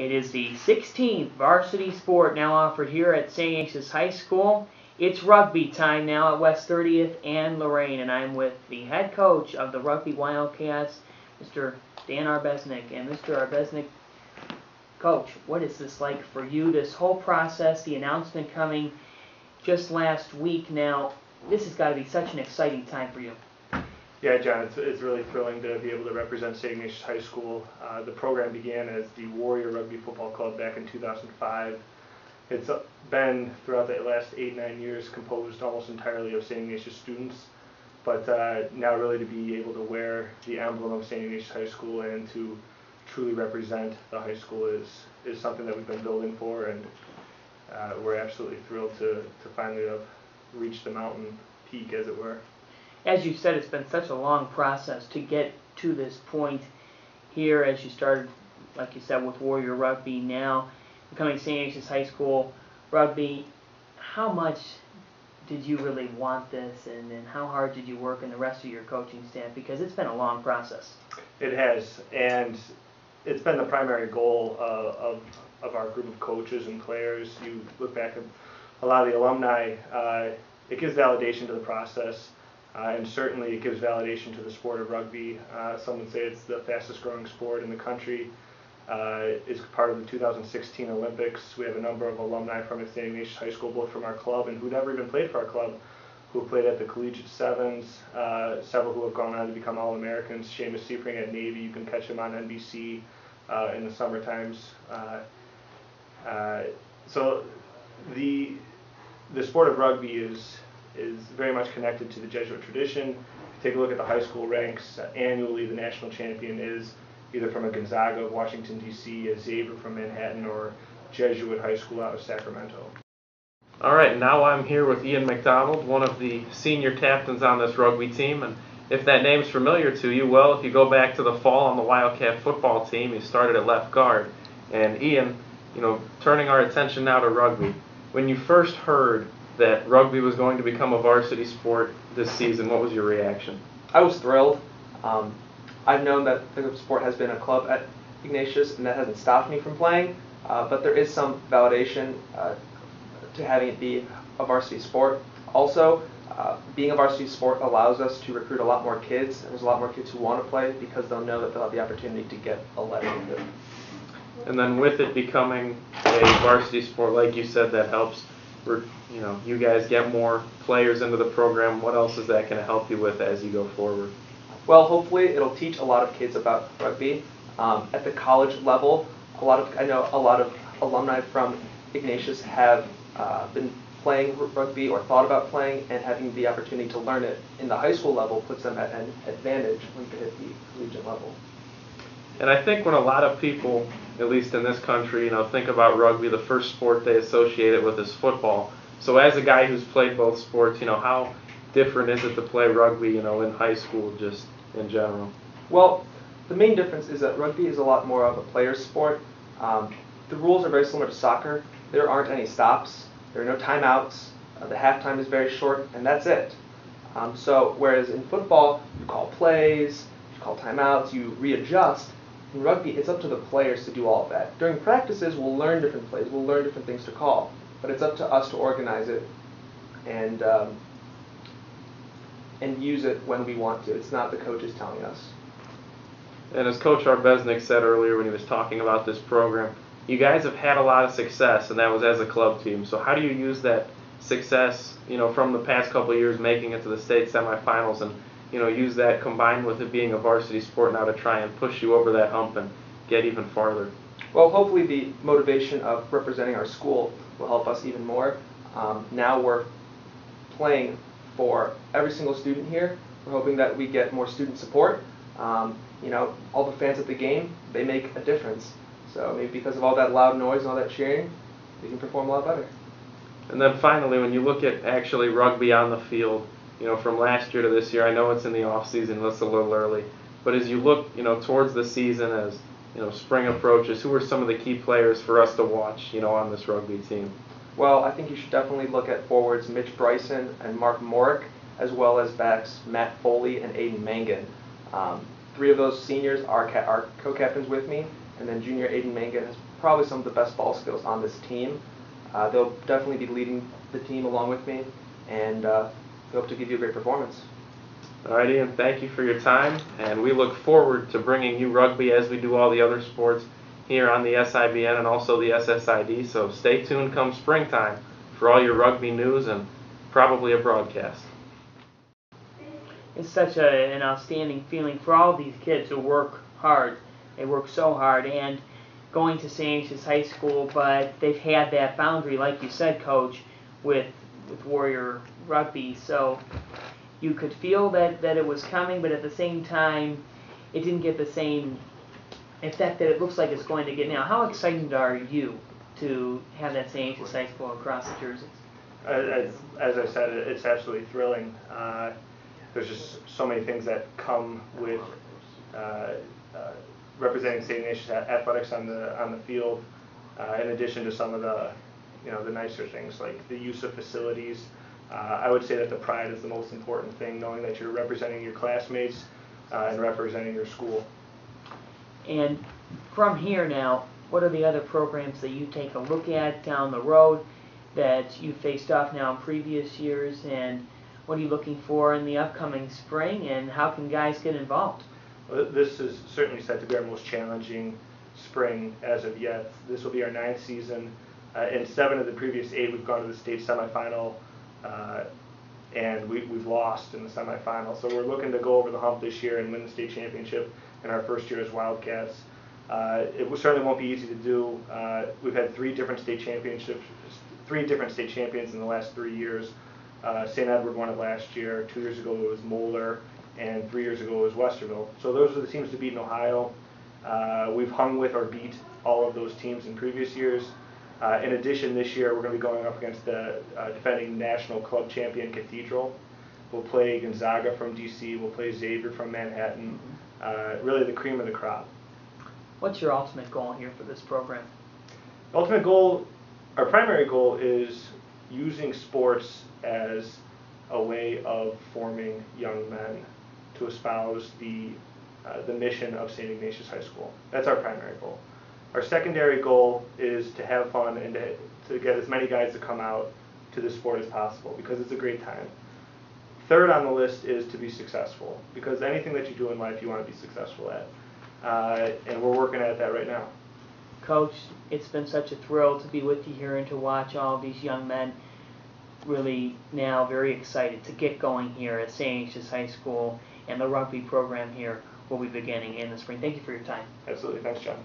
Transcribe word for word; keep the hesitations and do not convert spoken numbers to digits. It is the sixteenth varsity sport now offered here at Saint Ignatius High School. It's rugby time now at West thirtieth and Lorraine, and I'm with the head coach of the Rugby Wildcats, Mister Dan Arbeznik. And Mister Arbeznik, Coach, what is this like for you, this whole process, the announcement coming just last week now? This has got to be such an exciting time for you. Yeah, John, it's, it's really thrilling to be able to represent Saint Ignatius High School. Uh, the program began as the Warrior Rugby Football Club back in two thousand five. It's been, throughout the last eight, nine years, composed almost entirely of Saint Ignatius students. But uh, now really to be able to wear the emblem of Saint Ignatius High School and to truly represent the high school is is something that we've been building for, and uh, we're absolutely thrilled to, to finally have reached the mountain peak, as it were. As you said, it's been such a long process to get to this point here, as you started, like you said, with Warrior Rugby, now becoming Saint Ignatius High School Rugby. How much did you really want this, and, and how hard did you work and the rest of your coaching staff? Because it's been a long process. It has, and it's been the primary goal uh, of of our group of coaches and players. You look back at a lot of the alumni, uh, it gives validation to the process, uh, and certainly it gives validation to the sport of rugby. Uh, some would say it's the fastest growing sport in the country. Uh, it's part of the two thousand sixteen Olympics. We have a number of alumni from Saint Ignatius High School, both from our club and who never even played for our club, who played at the collegiate sevens, uh, several who have gone on to become All-Americans. Seamus Seapring at Navy, you can catch him on N B C uh, in the summer times. Uh, uh, so the the sport of rugby is is very much connected to the Jesuit tradition. If you take a look at the high school ranks, uh, annually the national champion is either from a Gonzaga of Washington, D C, a Xavier from Manhattan, or Jesuit High School out of Sacramento. All right, now I'm here with Ian McDonald, one of the senior captains on this rugby team. And if that name's familiar to you, well, if you go back to the fall on the Wildcat football team, you started at left guard. And Ian, you know, turning our attention now to rugby, when you first heard that rugby was going to become a varsity sport this season, what was your reaction? I was thrilled. Um, I've known that the sport has been a club at Ignatius, and that hasn't stopped me from playing, uh, but there is some validation uh, to having it be a varsity sport. Also, uh, being a varsity sport allows us to recruit a lot more kids. There's a lot more kids who want to play because they'll know that they'll have the opportunity to get a letter with it. And then with it becoming a varsity sport, like you said, that helps. We're, you know, you guys get more players into the program. What else is that going to help you with as you go forward? Well, hopefully it'll teach a lot of kids about rugby. Um, at the college level, a lot of I know a lot of alumni from Ignatius have Uh, been playing rugby or thought about playing, and having the opportunity to learn it in the high school level puts them at an advantage when they hit the collegiate level. And I think when a lot of people, at least in this country, you know, think about rugby, the first sport they associate it with is football. So as a guy who's played both sports, you know, how different is it to play rugby, you know, in high school just in general? Well, the main difference is that rugby is a lot more of a player's sport. Um, the rules are very similar to soccer. There aren't any stops. There are no timeouts. Uh, the halftime is very short, and that's it. Um, so whereas in football, you call plays, you call timeouts, you readjust. In rugby, it's up to the players to do all of that. During practices, we'll learn different plays. We'll learn different things to call. But it's up to us to organize it and um, and use it when we want to. It's not the coaches telling us. And as Coach Arbeznik said earlier when he was talking about this program, you guys have had a lot of success, and that was as a club team. So how do you use that success, you know, from the past couple of years, making it to the state semifinals, and, you know, use that combined with it being a varsity sport now to try and push you over that hump and get even farther? Well, hopefully the motivation of representing our school will help us even more. Um, now we're playing for every single student here. We're hoping that we get more student support. Um, you know, all the fans at the game, they make a difference. So maybe because of all that loud noise and all that cheering, we can perform a lot better. And then finally, when you look at actually rugby on the field, you know, from last year to this year, I know it's in the off season, that's a little early, but as you look, you know, towards the season, as you know, spring approaches, who are some of the key players for us to watch, you know, on this rugby team? Well, I think you should definitely look at forwards Mitch Bryson and Mark Morick, as well as backs Matt Foley and Aiden Mangan. Um, Three of those seniors are, ca are co-captains with me, and then junior Aiden Mangan has probably some of the best ball skills on this team. Uh, they'll definitely be leading the team along with me, and uh, we hope to give you a great performance. All right, Ian, thank you for your time, and we look forward to bringing you rugby as we do all the other sports here on the S I B N and also the S S I D, so stay tuned come springtime for all your rugby news and probably a broadcast. It's such a, an outstanding feeling for all these kids who work hard. They work so hard, and going to Saint Ignatius High School, but they've had that boundary, like you said, Coach, with with Warrior Rugby. So you could feel that, that it was coming, but at the same time, it didn't get the same effect that it looks like it's going to get now. How excited are you to have that Saint Ignatius High School across the Jersey? As, as I said, it's absolutely thrilling. Uh, there's just so many things that come with uh, uh, representing Saint Ignatius athletics on the on the field. Uh, in addition to some of the, you know, the nicer things like the use of facilities. Uh, I would say that the pride is the most important thing, knowing that you're representing your classmates uh, and representing your school. And from here now, what are the other programs that you take a look at down the road that you faced off now in previous years, and what are you looking for in the upcoming spring, and how can guys get involved? Well, this is certainly set to be our most challenging spring as of yet. This will be our ninth season. Uh, in seven of the previous eight, we've gone to the state semifinal, uh, and we, we've lost in the semifinal. So we're looking to go over the hump this year and win the state championship in our first year as Wildcats. Uh, it certainly won't be easy to do. Uh, we've had three different state championships, three different state champions in the last three years. Uh, Saint Edward won it last year. Two years ago it was Moeller, and three years ago it was Westerville. So those are the teams to beat in Ohio. Uh, we've hung with or beat all of those teams in previous years. Uh, in addition, this year we're going to be going up against the uh, defending national club champion Cathedral. We'll play Gonzaga from D C. We'll play Xavier from Manhattan. Uh, really the cream of the crop. What's your ultimate goal here for this program? The ultimate goal, our primary goal, is using sports as a way of forming young men to espouse the, uh, the mission of Saint Ignatius High School. That's our primary goal. Our secondary goal is to have fun and to, to get as many guys to come out to the sport as possible, because it's a great time. Third on the list is to be successful, because anything that you do in life you want to be successful at. Uh, and we're working at that right now. Coach, it's been such a thrill to be with you here and to watch all these young men really now very excited to get going here at Saint Ignatius High School, and the rugby program here will be beginning in the spring. Thank you for your time. Absolutely. Thanks, John.